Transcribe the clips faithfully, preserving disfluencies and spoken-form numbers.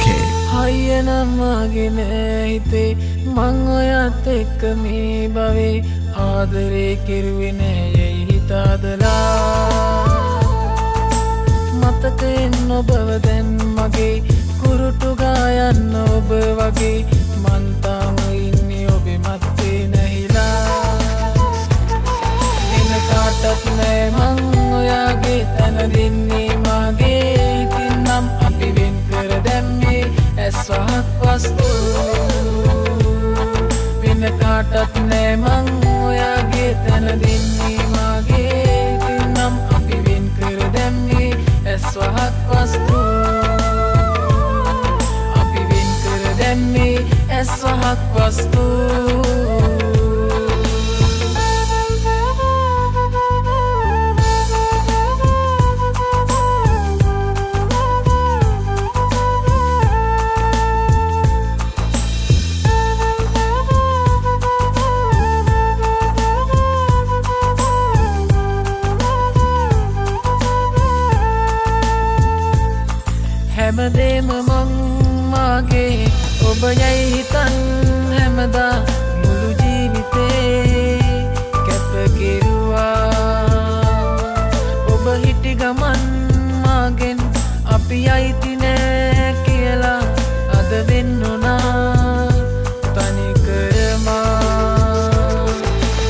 okay. Hayena maginehite mangoyat ekme bave aadare kiruwe nae hitadala mataken obawa den mage kurutu gayanna ob wage mantama inne obe matte nahila ena kaatat ne mangoyage tanadinne mage tinnam api wen kara demme aswahak vastu ena kaatat ne mangoyage tanadinne mage tinnam api wen kara demme aswahak vastu Eswahak vastu Hemadem mang mage ඔබ යයි හිතන් හැමදා මුළු ජීවිතේ කැප කෙරුවා ඔබ හිටි ගමන් මාගෙන් අපි අයිති නෑ කියලා අද වෙන්න උනා තනි කරමා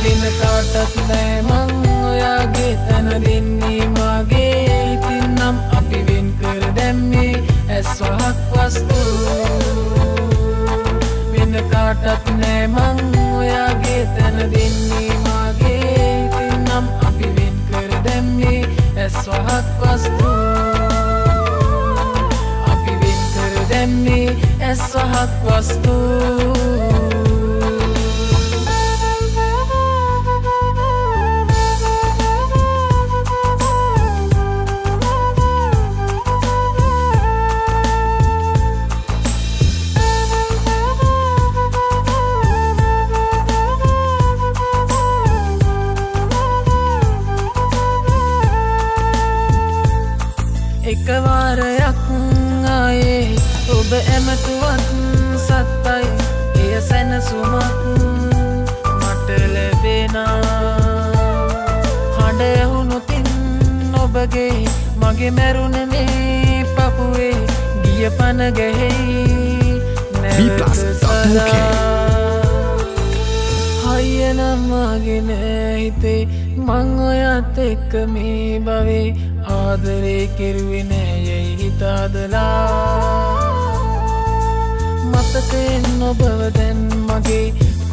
දින කාටත් නෑ මං ඔයාගේ තන දෙන්නේ මාගේ ඉතින්නම් අපි වෙන් කර දැම්මේ ඇස්වහක් වස්තු කාටත් නෑ මං ඔයාගේ තන දෙන්නේ මාගේ ඉතින්නම් අපි වෙන් කර දැම්මේ ඇස්වහක් වස්තු අපි වෙන් කර දැම්මේ ඇස්වහක් වස්තු එක වාරයක් ආයේ ඔබ ඇමතුවත් සත්තයි එය සැනසුමක් මට ලැබෙනා හඬ ඇහුණු තින් ඔබගේ මගේ මැරුණ මේ පපුවේ ගිය පන ගැහෙයි නැවත සදා හයියන මගේ නෑ හිතේ මං ඔයත් එක්ක මේ භවේ ආදරේ කෙරුවේ නෑ යයි හිතාදලා මතකෙන් ඔබව දැන් මගේ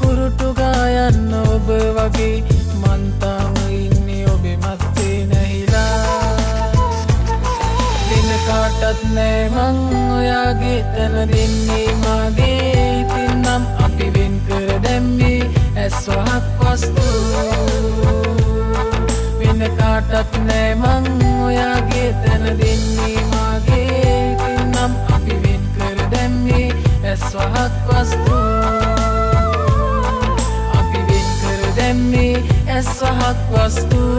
කුරුටු ගායන්න ඔබ වගේ මං තාම ඉන්නේ ඔබේ මත්තේ නැහිලා දින කාටත් නෑ මං ඔයාගේ තන දෙන්නේ මාගේ ඉතින්නම් අපි වෙන් කර දැම්මේ ඇස්වහක් වස්තු කාටත් නෑ මං ඔයාගේ තන දෙන්නේ මාගේ ඉතින්නම් අපි වෙන් කර දැම්මේ ඇස්වහක් වස්තු අපි වෙන් කර දැම්මේ ඇස්වහක් වස්තු